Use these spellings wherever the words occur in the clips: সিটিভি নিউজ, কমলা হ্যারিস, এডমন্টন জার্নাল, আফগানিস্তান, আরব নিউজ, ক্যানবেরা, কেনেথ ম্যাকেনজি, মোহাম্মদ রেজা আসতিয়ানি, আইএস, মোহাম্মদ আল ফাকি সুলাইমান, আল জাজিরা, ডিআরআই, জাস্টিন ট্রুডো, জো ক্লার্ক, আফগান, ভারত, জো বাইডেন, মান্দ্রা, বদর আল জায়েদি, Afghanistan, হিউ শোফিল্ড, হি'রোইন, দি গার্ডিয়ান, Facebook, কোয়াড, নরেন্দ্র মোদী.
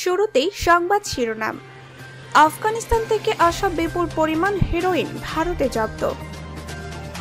शुरुतेई संबाद शिरोनाम अफगानिस्तान थेके आसा विपुल परिमाण हेरोइन भारते जब्त।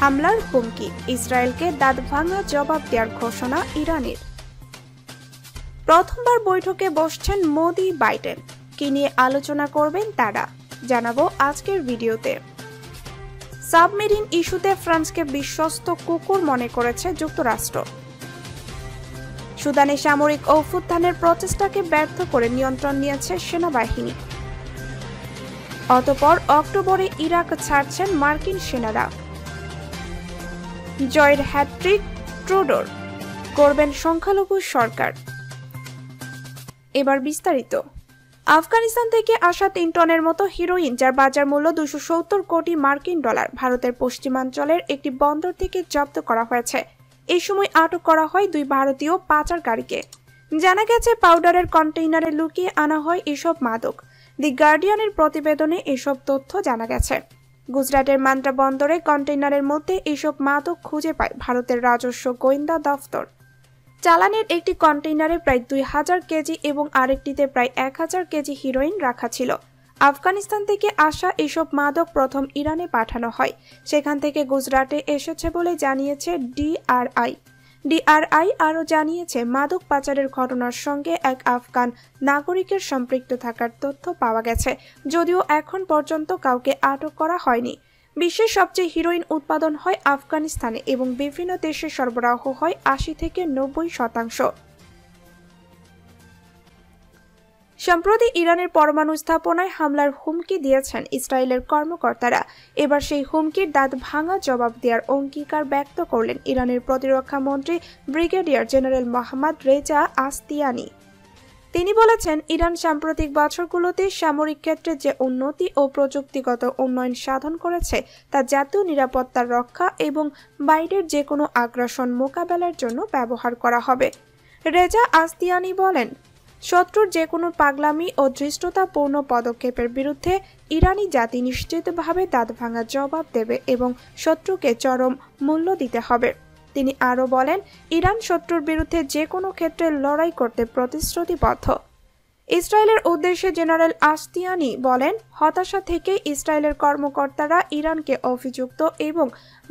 हमलार हुमकी, इजराइलके दाँतभांगा जवाब देयार घोषणा इरानेर। प्रथमबार बैठके बसछेन मोदी बाइडेन, कि निये आलोचना करबेन तारा जानाबो आजकेर भिडियोते। सबमेरिन इस्यूते फ्रांसके विश्वस्त कुकुर मने करेछे जुक्तराष्ट्र। सूडाने सामरिक अभ्युत्थानेर प्रचेष्टाके व्यर्थ करे नियंत्रण नियेछे सेनाबाहिनी। অতঃপর অক্টোবরে ইরাক ছাড়ছেন মার্কিন সেনারা। জয়ের হ্যাটট্রিক ট্রুডোর করবেন সংখ্যালঘু সরকার। এবার বিস্তারিত। আফগানিস্তান থেকে আসা ৩ টনের মতো হিরোইন, যার বাজার মূল্য ২৭০ কোটি মার্কিন ডলার, ভারতের পশ্চিমাঞ্চলের একটি বন্দর থেকে জব্দ করা হয়েছে। এই সময় আটক করা হয় 2 ভারতীয় পাচারকারীকে। জানা গেছে পাউডারের কন্টেইনারে লুকিয়ে আনা হয় এসব মাদক। দি গার্ডিয়ানের প্রতিবেদনে এসব তথ্য জানা গেছে। গুজরাটের মান্দ্রা বন্দরে কন্টেইনারের মধ্যে এসব মাদক খুঁজে পায় ভারতের রাজস্ব গোয়েন্দা দফতর। চালানের একটি কন্টেইনারে প্রায় ২০০০ কেজি এবং আরেকটিতে প্রায় ১০০০ কেজি হিরোইন রাখা ছিল। আফগানিস্তান থেকে আসা এসব মাদক প্রথম ইরানে পাঠানো হয়, সেখান থেকে গুজরাটে এসেছে বলে জানিয়েছে ডিআরআই। ডিআরআই আরও জানিয়েছে মাদক পাচারের ঘটনার সঙ্গে এক আফগান নাগরিকের সম্পৃক্ত থাকার তথ্য পাওয়া গেছে, যদিও এখন পর্যন্ত কাউকে আটক করা হয়নি। বিশ্বের সবচেয়ে হিরোইন উৎপাদন হয় আফগানিস্তানে এবং বিভিন্ন দেশে সরবরাহ হয় ৮০ থেকে ৯০%। সম্প্রতি ইরানের পরমাণু স্থাপনায় হামলার হুমকি দিয়েছেন ইসরায়েলের কর্মকর্তারা। এবার সেই হুমকির দাঁত ভাঙা জবাব দেওয়ার অঙ্গীকার ব্যক্ত করলেন ইরানের প্রতিরক্ষা মন্ত্রী brigadier general মোহাম্মদ রেজা আসতিয়ানি। তিনি বলেছেন, ইরান সাম্প্রতিক বছরগুলোতে সামরিক ক্ষেত্রে যে উন্নতি ও প্রযুক্তিগত উন্নয়ন সাধন করেছে তা জাতীয় নিরাপত্তা রক্ষা এবং বাইরের যে কোনো আগ্রাসন মোকাবেলার জন্য ব্যবহার করা হবে। রেজা আসতিয়ানি বলেন, শত্রুর যে কোনো পাগলামি ও ধৃষ্টতাপূর্ণ পদক্ষেপের বিরুদ্ধে ইরানি জাতি নিশ্চিতভাবে দাঁতভাঙা জবাব দেবে এবং শত্রুকে চরম মূল্য দিতে হবে। তিনি আরও বলেন, ইরান শত্রুর বিরুদ্ধে যে কোনো ক্ষেত্রে লড়াই করতে প্রতিশ্রুতিবদ্ধ। ইসরায়েলের উদ্দেশ্যে জেনারেল আসতিয়ানি বলেন, হতাশা থেকে ইসরায়েলের কর্মকর্তারা ইরানকে অভিযুক্ত এবং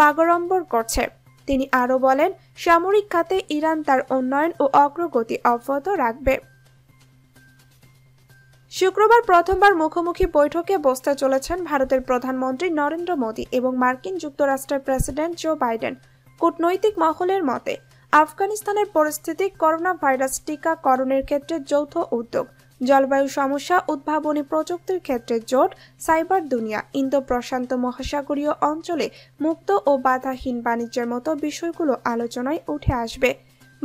বাগড়ম্বর করছে। তিনি আরও বলেন, সামরিক খাতে ইরান তার উন্নয়ন ও অগ্রগতি অব্যাহত রাখবে। শুক্রবার প্রথমবার মুখোমুখি বৈঠকে বসতে চলেছেন ভারতের প্রধানমন্ত্রী নরেন্দ্র মোদী এবং মার্কিন যুক্তরাষ্ট্রের প্রেসিডেন্ট জো বাইডেন। কূটনৈতিক মহলের মতে, আফগানিস্তানের পরিস্থিতি, করোনা ভাইরাস টিকাকরণের ক্ষেত্রে যৌথ উদ্যোগ, জলবায়ু সমস্যা, উদ্ভাবনী প্রযুক্তির ক্ষেত্রে জোট, সাইবার দুনিয়া, ইন্দো প্রশান্ত মহাসাগরীয় অঞ্চলে মুক্ত ও বাধাহীন বাণিজ্যের মতো বিষয়গুলো আলোচনায় উঠে আসবে।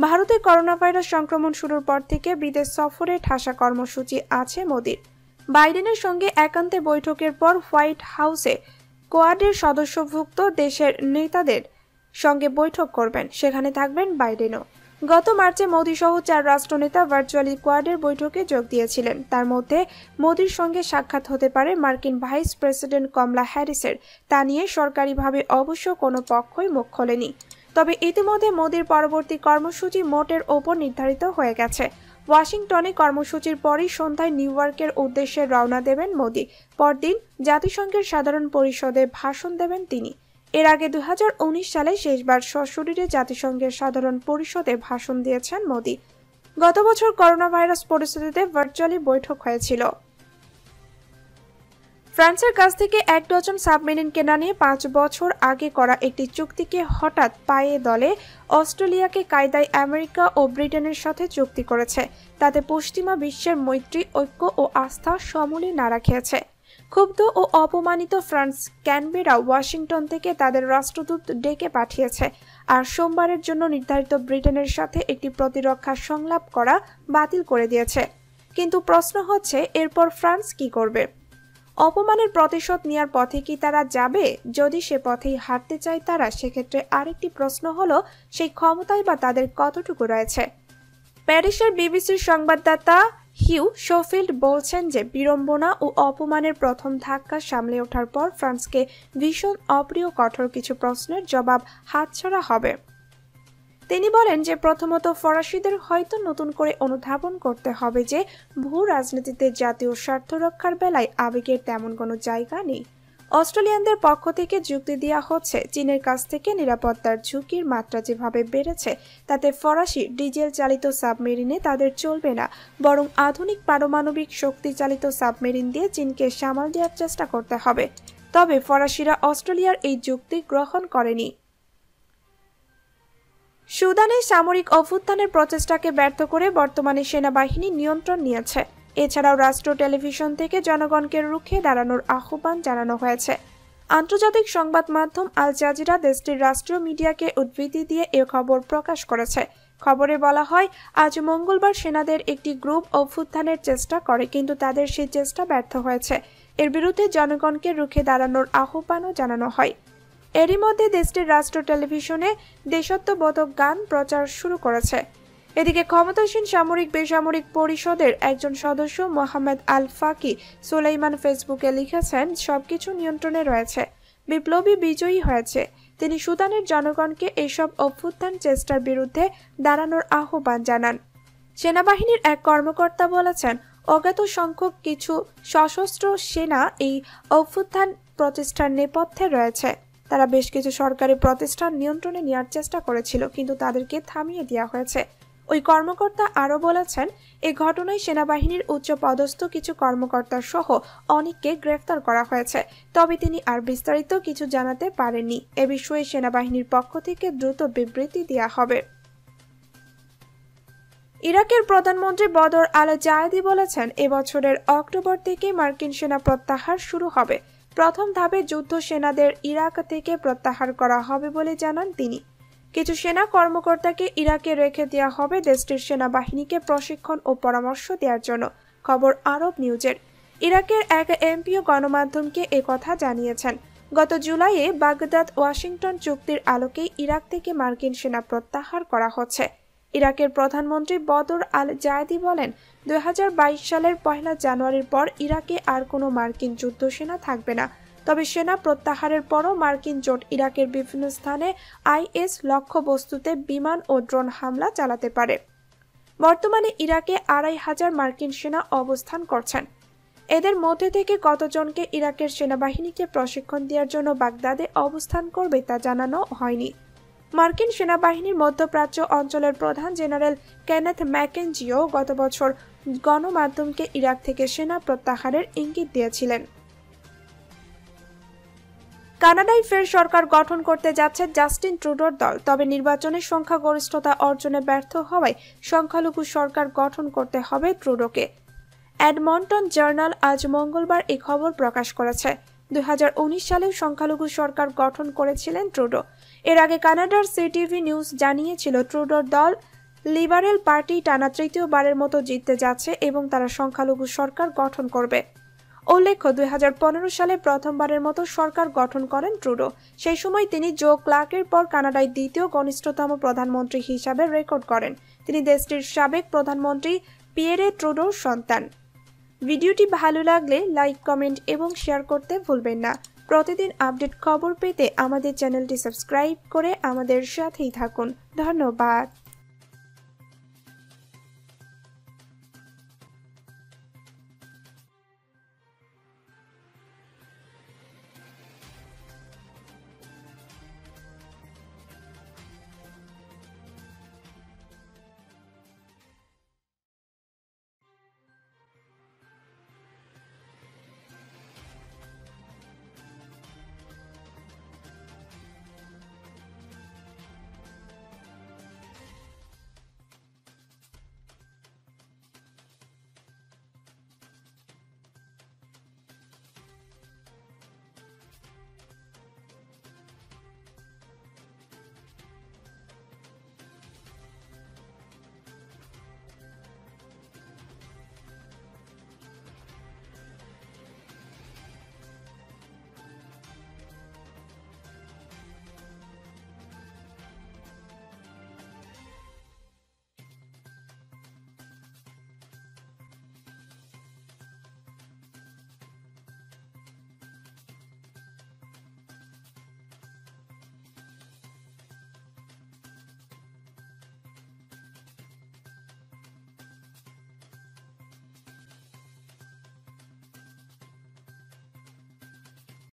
ভারতে করোনা ভাইরাস সংক্রমণ শুরুর পর থেকে বিদেশ সফরে ঠাসা কর্মসূচি আছে মোদির। বাইডেনের সঙ্গে একান্তে বৈঠকের পর হোয়াইট হাউসে কোয়াডের সদস্যভুক্ত দেশের নেতাদের সঙ্গে বৈঠক করবেন, সেখানে থাকবেন বাইডেনও। গত মার্চে মোদি সহ 4 রাষ্ট্রনেতা ভার্চুয়ালি কোয়াডের বৈঠকে যোগ দিয়েছিলেন। তার মধ্যে মোদির সঙ্গে সাক্ষাৎ হতে পারে মার্কিন ভাইস প্রেসিডেন্ট কমলা হ্যারিসের। তা নিয়ে সরকারিভাবে অবশ্য কোনো পক্ষই মুখ খোলেনি। তবে ইতিমধ্যে মোদির পরবর্তী কর্মসূচি মোটের ওপর নির্ধারিত হয়ে গেছে। ওয়াশিংটনে কর্মসূচির পরই সন্ধ্যায় নিউ ইয়র্কের উদ্দেশ্যে রওনা দেবেন মোদি। পরদিন জাতিসংঘের সাধারণ পরিষদে ভাষণ দেবেন তিনি। এর আগে ২০১৯ সালে শেষবার সশরীরে জাতিসংঘের সাধারণ পরিষদে ভাষণ দিয়েছেন মোদি। গত বছর করোনা ভাইরাস পরিস্থিতিতে ভার্চুয়ালি বৈঠক হয়েছিল। ফ্রান্সের কাছ থেকে 1 ডজন সাবমেরিন কেনা নিয়ে 5 বছর আগে করা একটি চুক্তিকে হঠাৎ পায়ে দলে অস্ট্রেলিয়াকে কায়দায় আমেরিকা ও ব্রিটেনের সাথে চুক্তি করেছে। তাতে পশ্চিমা বিশ্বের মৈত্রী, ঐক্য ও আস্থা সমূলে নাড়া খেয়েছে। ক্ষুব্ধ ও অপমানিত ফ্রান্স ক্যানবেরা ওয়াশিংটন থেকে তাদের রাষ্ট্রদূত ডেকে পাঠিয়েছে আর সোমবারের জন্য নির্ধারিত ব্রিটেনের সাথে একটি প্রতিরক্ষা সংলাপ করা বাতিল করে দিয়েছে। কিন্তু প্রশ্ন হচ্ছে, এরপর ফ্রান্স কী করবে? অপমানের প্রতিশোধ নেওয়ার পথে কি তারা যাবে? যদি সে পথেই হাঁটতে চায় তারা, সেক্ষেত্রে আরেকটি প্রশ্ন হলো সেই ক্ষমতায় বা তাদের কতটুকু রয়েছে। প্যারিসের বিবিসির সংবাদদাতা হিউ শোফিল্ড বলছেন যে, বিড়ম্বনা ও অপমানের প্রথম ধাক্কা সামলে ওঠার পর ফ্রান্সকে ভীষণ অপ্রিয় কঠোর কিছু প্রশ্নের জবাব হাতছাড়া হবে। তিনি বলেন যে প্রথমত ফরাসিদের হয়তো নতুন করে অনুধাবন করতে হবে যে ভূ রাজনীতিতে জাতীয় স্বার্থ রক্ষার বেলায় আবেগের তেমন কোনো জায়গা নেই। অস্ট্রেলিয়ানদের পক্ষ থেকে যুক্তি দেয়া হচ্ছে চীনের কাছ থেকে নিরাপত্তার ঝুঁকির মাত্রা যেভাবে বেড়েছে তাতে ফরাসি ডিজেল চালিত সাবমেরিনে তাদের চলবে না, বরং আধুনিক পারমাণবিক শক্তি চালিত সাবমেরিন দিয়ে চীনকে সামাল দেওয়ার চেষ্টা করতে হবে। তবে ফরাসিরা অস্ট্রেলিয়ার এই যুক্তি গ্রহণ করেনি। সুদানে সামরিক অভ্যুত্থানের প্রচেষ্টাকে ব্যর্থ করে বর্তমানে সেনাবাহিনী নিয়ন্ত্রণ নিয়েছে। এছাড়াও রাষ্ট্র টেলিভিশন থেকে জনগণকে রুখে দাঁড়ানোর আহ্বান জানানো হয়েছে। আন্তর্জাতিক সংবাদ মাধ্যম আল জাজিরা দেশটির রাষ্ট্রীয় মিডিয়াকে উদ্ধৃতি দিয়ে এ খবর প্রকাশ করেছে। খবরে বলা হয়, আজ মঙ্গলবার সেনাদের একটি গ্রুপ অভ্যুত্থানের চেষ্টা করে, কিন্তু তাদের সেই চেষ্টা ব্যর্থ হয়েছে। এর বিরুদ্ধে জনগণকে রুখে দাঁড়ানোর আহ্বানও জানানো হয়। এরই মধ্যে দেশটির রাষ্ট্র টেলিভিশনে দেশাত্মবোধক গান প্রচার শুরু করেছে। এদিকে ক্ষমতাসীন সামরিক বেসামরিক পরিষদের একজন সদস্য মোহাম্মদ আল ফাকি সুলাইমান ফেসবুকে লিখেছেন, সবকিছু নিয়ন্ত্রণে রয়েছে, বিপ্লবী বিজয়ী হয়েছে। তিনি সুদানের জনগণকে এসব অভ্যুত্থান চেষ্টার বিরুদ্ধে দাঁড়ানোর আহ্বান জানান। সেনাবাহিনীর এক কর্মকর্তা বলেছেন, অজ্ঞাত সংখ্যক কিছু সশস্ত্র সেনা এই অভ্যুত্থান প্রচেষ্টার নেপথ্যে রয়েছে। তারা বেশ কিছু সরকারি প্রতিষ্ঠান নিয়ন্ত্রণে নেওয়ার চেষ্টা করেছিল, কিন্তু তাদেরকে থামিয়ে দেওয়া হয়েছে। ওই কর্মকর্তা আরও বলেছেন, এই ঘটনায় সেনাবাহিনীর উচ্চ পদস্থ কিছু কর্মকর্তা সহ অনেককে গ্রেফতার করা হয়েছে। তবে তিনি আর বিস্তারিত কিছু জানাতে পারেননি। এ বিষয়ে সেনাবাহিনীর পক্ষ থেকে দ্রুত বিবৃতি দেওয়া হবে। ইরাকের প্রধানমন্ত্রী বদর আল জায়েদি বলেছেন, এবছরের অক্টোবর থেকে মার্কিন সেনা প্রত্যাহার শুরু হবে। প্রথম ধাপে যুদ্ধ সেনাদের ইরাক থেকে প্রত্যাহার করা হবে বলে জানান তিনি। কিছু সেনা কর্মকর্তাকে ইরাকে রেখে দেওয়া হবে দেশটির সেনাবাহিনীকে প্রশিক্ষণ ও পরামর্শ দেওয়ার জন্য। খবর আরব নিউজের। ইরাকের এক এমপিও গণমাধ্যমকে একথা জানিয়েছেন। গত জুলাইয়ে বাগদাদ ওয়াশিংটন চুক্তির আলোকে ইরাক থেকে মার্কিন সেনা প্রত্যাহার করা হচ্ছে। ইরাকের প্রধানমন্ত্রী বদর আল জায়েদি বলেন, ২০২২ সালের ১ জানুয়ারির পর ইরাকে আর কোনো মার্কিন যুদ্ধ সেনা থাকবে না। তবে সেনা প্রত্যাহারের পরও মার্কিন জোট ইরাকের বিভিন্ন স্থানে আইএস লক্ষ্যবস্তুতে বিমান ও ড্রোন হামলা চালাতে পারে। বর্তমানে ইরাকে ২,৫০০ মার্কিন সেনা অবস্থান করছেন। এদের মধ্যে থেকে কতজনকে ইরাকের সেনাবাহিনীকে প্রশিক্ষণ দেওয়ার জন্য বাগদাদে অবস্থান করবে তা জানানো হয়নি। মার্কিন সেনাবাহিনীর মধ্যপ্রাচ্য অঞ্চলের প্রধান জেনারেল কেনেথ ম্যাকেনজিও গত বছর গণমাধ্যমকে ইরাক থেকে সেনা প্রত্যাহারের ইঙ্গিত দিয়েছিলেন। কানাডায় ফের সরকার গঠন করতে যাচ্ছে জাস্টিন ট্রুডোর দল। তবে নির্বাচনে সংখ্যাগরিষ্ঠতা অর্জনে ব্যর্থ হওয়ায় সংখ্যালঘু সরকার গঠন করতে হবে ট্রুডোকে। এডমন্টন জার্নাল আজ মঙ্গলবার এই খবর প্রকাশ করেছে। ২০১৯ সালে সংখ্যালঘু সরকার গঠন করেছিলেন ট্রুডো। এর আগে কানাডার সিটিভি নিউজ জানিয়েছিল, ট্রুডোর দল লিবারেল পার্টি টানা তৃতীয়বারের মতো জিততে যাচ্ছে এবং তারা সংখ্যালঘু সরকার গঠন করবে। উল্লেখ্য, ২০১৫ সালে প্রথমবারের মতো সরকার গঠন করেন ট্রুডো। সেই সময় তিনি জো ক্লার্কের পর কানাডায় দ্বিতীয় ঘনিষ্ঠতম প্রধানমন্ত্রী হিসাবে রেকর্ড করেন। তিনি দেশটির সাবেক প্রধানমন্ত্রী পিয়েরে ট্রুডোর সন্তান। ভিডিওটি ভালো লাগলে লাইক, কমেন্ট এবং শেয়ার করতে ভুলবেন না। প্রতিদিন আপডেট খবর পেতে আমাদের চ্যানেলটি সাবস্ক্রাইব করে আমাদের সাথেই থাকুন। ধন্যবাদ।